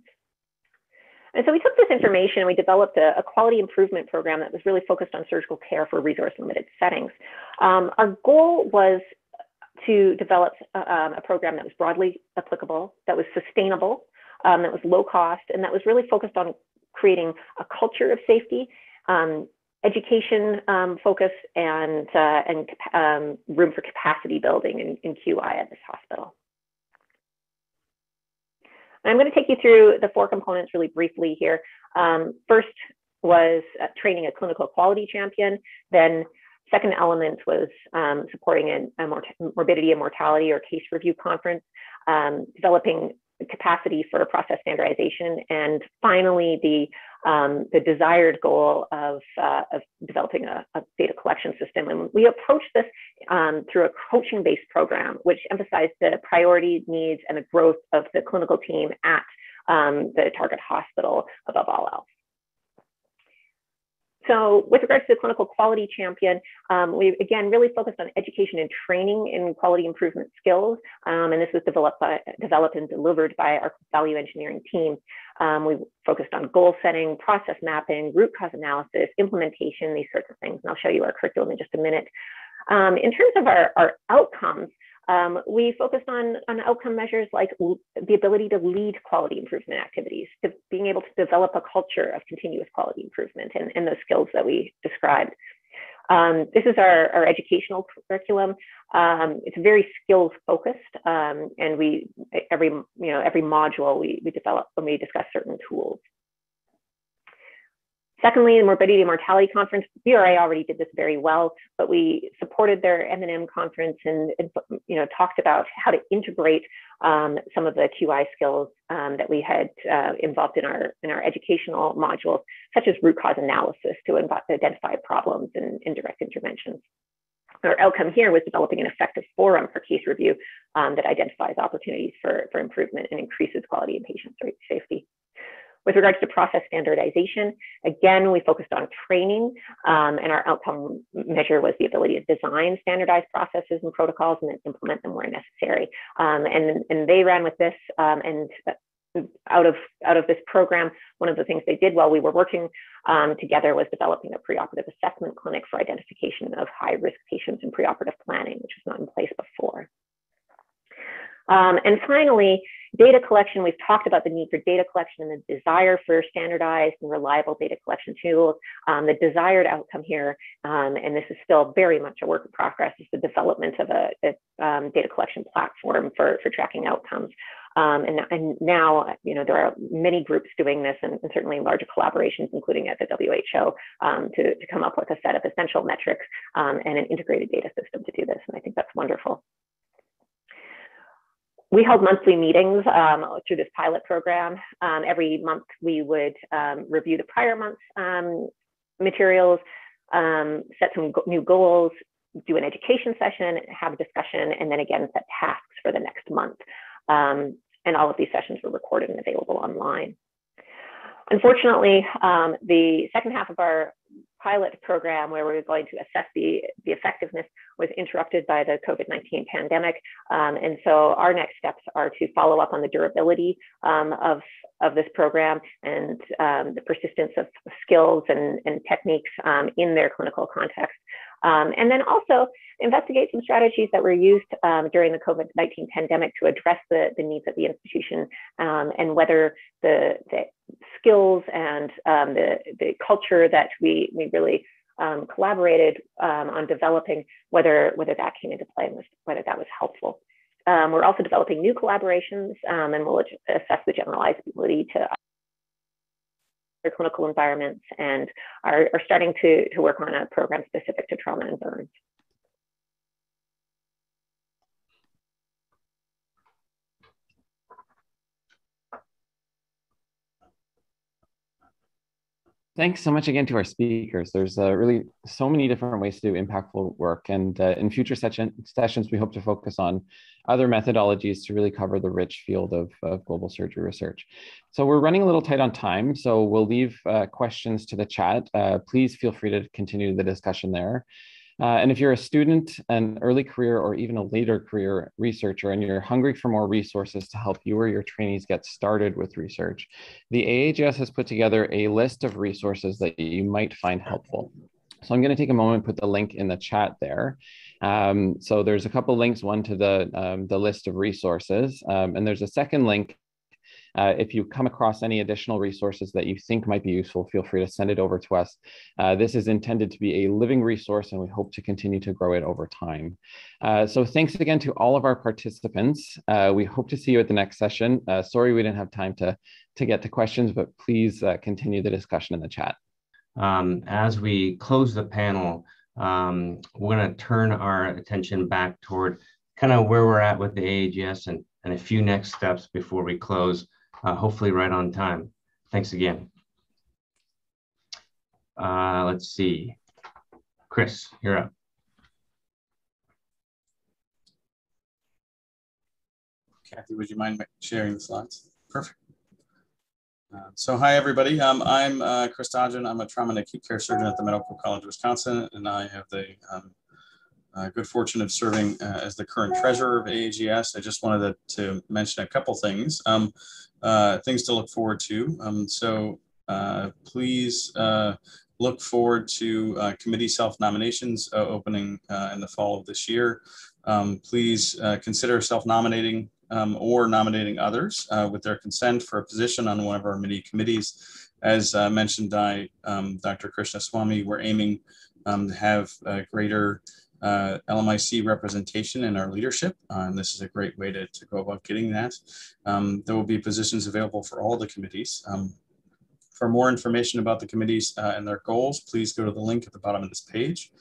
And so we took this information and we developed a quality improvement program that was really focused on surgical care for resource-limited settings. Our goal was to develop a program that was broadly applicable, that was sustainable, that was low cost, and that was really focused on creating a culture of safety, education focus, and room for capacity building in QI at this hospital. I'm going to take you through the 4 components really briefly here. First was training a clinical quality champion. Then second element was supporting a morbidity and mortality or case review conference, developing capacity for process standardization, and finally the desired goal of developing a data collection system. And we approached this through a coaching-based program, which emphasized the priority needs and the growth of the clinical team at the target hospital above all else. So with regards to the clinical quality champion, we again really focused on education and training in quality improvement skills, and this was developed and delivered by our value engineering team. We focused on goal setting, process mapping, root cause analysis, implementation, these sorts of things, and I'll show you our curriculum in just a minute. In terms of our outcomes, we focused on outcome measures like the ability to lead quality improvement activities, to being able to develop a culture of continuous quality improvement, and those skills that we described. This is our educational curriculum. It's very skills focused, and every module we develop when we discuss certain tools. Secondly, the Morbidity and Mortality Conference. VRA already did this very well, but we supported their M&M conference and talked about how to integrate some of the QI skills that we had involved in our educational modules, such as root cause analysis to identify problems and indirect interventions. Our outcome here was developing an effective forum for case review that identifies opportunities for improvement and increases quality and patient safety. With regards to process standardization, again, we focused on training, and our outcome measure was the ability to design standardized processes and protocols and then implement them where necessary. And they ran with this, and out of this program, one of the things they did while we were working together was developing a preoperative assessment clinic for identification of high-risk patients and preoperative planning, which was not in place before. And finally, data collection. We've talked about the need for data collection and the desire for standardized and reliable data collection tools. The desired outcome here, and this is still very much a work in progress, is the development of a data collection platform for tracking outcomes. And now, there are many groups doing this, and certainly larger collaborations, including at the WHO, to come up with a set of essential metrics and an integrated data system to do this. And I think that's wonderful. We held monthly meetings through this pilot program. Every month we would review the prior month's materials, set some new goals, do an education session, have a discussion, and then again set tasks for the next month. And all of these sessions were recorded and available online. Unfortunately, the second half of our pilot program, where we were going to assess the effectiveness, was interrupted by the COVID-19 pandemic. And so our next steps are to follow up on the durability of this program and the persistence of skills and techniques in their clinical context. And then also investigate some strategies that were used during the COVID-19 pandemic to address the needs of the institution, and whether the skills and the culture that we really collaborated on developing, whether that came into play and whether that was helpful. We're also developing new collaborations, and we'll assess the generalizability to their clinical environments, and are starting to work on a program specific to trauma and burns. Thanks so much again to our speakers. There's really so many different ways to do impactful work. And in future sessions, we hope to focus on other methodologies to really cover the rich field of global surgery research. So we're running a little tight on time, so we'll leave questions to the chat. Please feel free to continue the discussion there. And if you're a student, an early career, or even a later career researcher, and you're hungry for more resources to help you or your trainees get started with research, the AAGS has put together a list of resources that you might find helpful. So I'm going to take a moment and put the link in the chat there. So there's a couple links, one to the list of resources, and there's a second link. If you come across any additional resources that you think might be useful, feel free to send it over to us. This is intended to be a living resource, and we hope to continue to grow it over time. So thanks again to all of our participants. We hope to see you at the next session. Sorry we didn't have time to get to questions, but please continue the discussion in the chat. As we close the panel, we're going to turn our attention back toward kind of where we're at with the AAGS and a few next steps before we close. Hopefully right on time. Thanks again. Let's see. Chris, you're up. Kathy, would you mind sharing the slides? Perfect. So hi, everybody. I'm Chris Dodgen. I'm a trauma and acute care surgeon at the Medical College of Wisconsin, and I have the good fortune of serving as the current treasurer of AAGS. I just wanted to mention a couple things, things to look forward to. Please look forward to committee self-nominations opening in the fall of this year. Please consider self-nominating or nominating others with their consent for a position on one of our many committees. As mentioned by Dr. Krishnaswamy, we're aiming have a greater LMIC representation in our leadership, and this is a great way to go about getting that. There will be positions available for all the committees. For more information about the committees and their goals, please go to the link at the bottom of this page.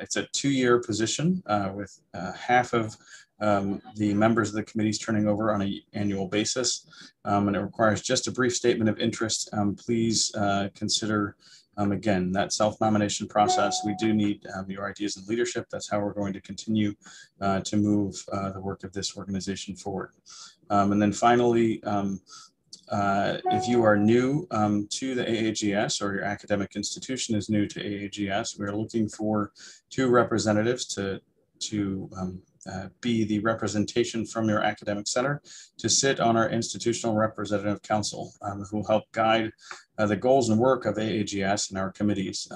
It's a two-year position with half of the members of the committees turning over on an annual basis, and it requires just a brief statement of interest. Please consider, again, that self-nomination process. We do need your ideas and leadership. That's how we're going to continue to move the work of this organization forward. And then finally, if you are new to the AAGS, or your academic institution is new to AAGS, we're looking for two representatives to be the representation from your academic center to sit on our Institutional Representative Council, who will help guide the goals and work of AAGS and our committees.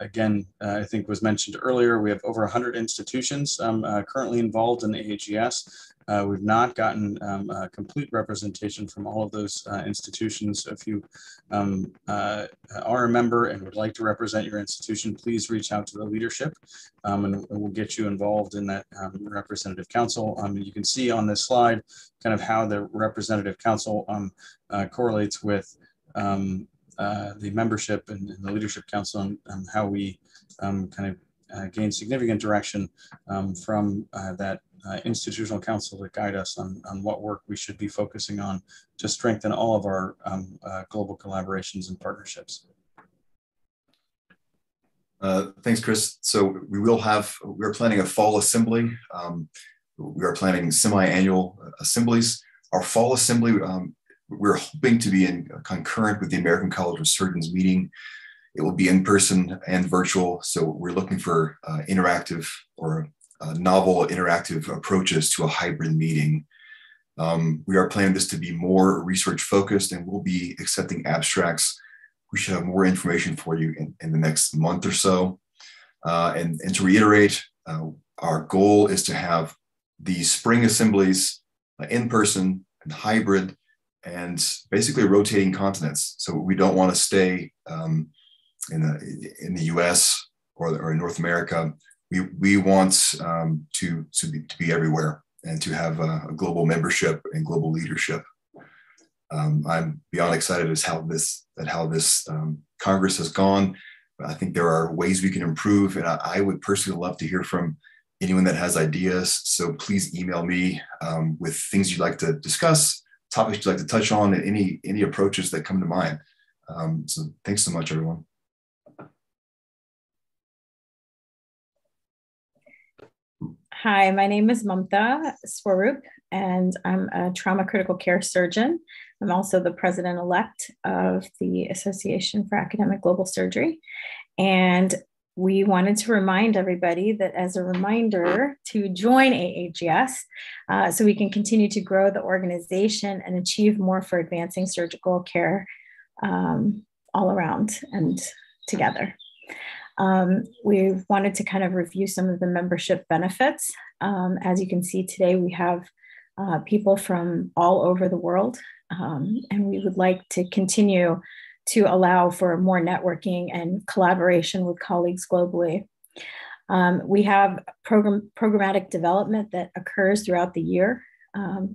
Again, I think was mentioned earlier, we have over 100 institutions currently involved in the AAGS. We've not gotten a complete representation from all of those institutions. If you are a member and would like to represent your institution, please reach out to the leadership and we'll get you involved in that representative council. You can see on this slide kind of how the representative council correlates with the membership and the leadership council, and how we kind of gain significant direction from that institutional council to guide us on what work we should be focusing on to strengthen all of our global collaborations and partnerships. Thanks, Chris. So we're planning a fall assembly. We are planning semi-annual assemblies. Our fall assembly, we're hoping to be in concurrent with the American College of Surgeons meeting. It will be in person and virtual. So we're looking for interactive or novel interactive approaches to a hybrid meeting. We are planning this to be more research focused, and we'll be accepting abstracts. We should have more information for you in the next month or so. And to reiterate, our goal is to have the spring assemblies in person and hybrid, and basically rotating continents. So we don't want to stay in the US or in North America. We want to be everywhere and to have a global membership and global leadership. I'm beyond excited as how this Congress has gone. I think there are ways we can improve, and I would personally love to hear from anyone that has ideas. So please email me with things you'd like to discuss, topics you'd like to touch on, and any approaches that come to mind. So thanks so much, everyone. Hi, my name is Mamta Swarup, and I'm a trauma critical care surgeon. I'm also the president-elect of the Association for Academic Global Surgery. And we wanted to remind everybody that, as a reminder, to join AAGS so we can continue to grow the organization and achieve more for advancing surgical care all around and together. We wanted to kind of review some of the membership benefits. As you can see today, we have people from all over the world, and we would like to continue to allow for more networking and collaboration with colleagues globally. We have programmatic development that occurs throughout the year.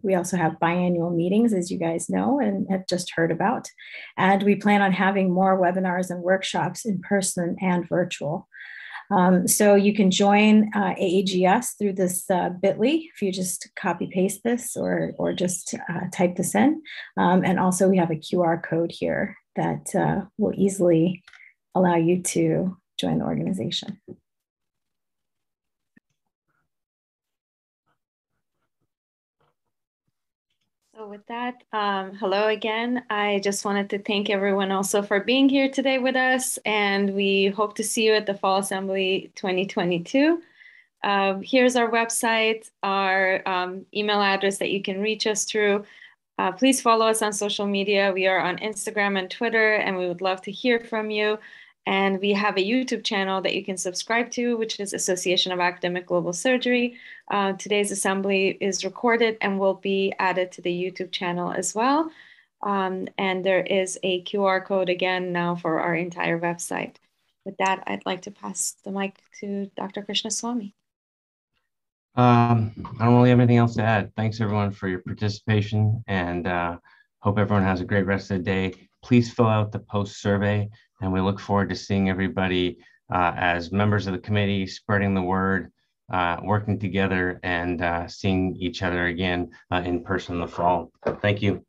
We also have biannual meetings, as you guys know and have just heard about. And we plan on having more webinars and workshops in person and virtual. So you can join AAGS through this bit.ly if you just copy paste this or just type this in. And also we have a QR code here that will easily allow you to join the organization. So with that, hello again. I just wanted to thank everyone also for being here today with us, and we hope to see you at the Fall Assembly 2022. Here's our website, our email address that you can reach us through. Please follow us on social media. We are on Instagram and Twitter, and we would love to hear from you. And we have a YouTube channel that you can subscribe to, which is Association of Academic Global Surgery. Today's assembly is recorded and will be added to the YouTube channel as well. And there is a QR code again now for our entire website. with that, I'd like to pass the mic to Dr. Krishnaswamy. I don't really have anything else to add. Thanks everyone for your participation, and hope everyone has a great rest of the day. Please fill out the post survey, and we look forward to seeing everybody as members of the committee, spreading the word, working together, and seeing each other again in person in the fall. Thank you.